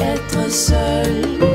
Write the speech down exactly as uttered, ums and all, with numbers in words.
Être seul.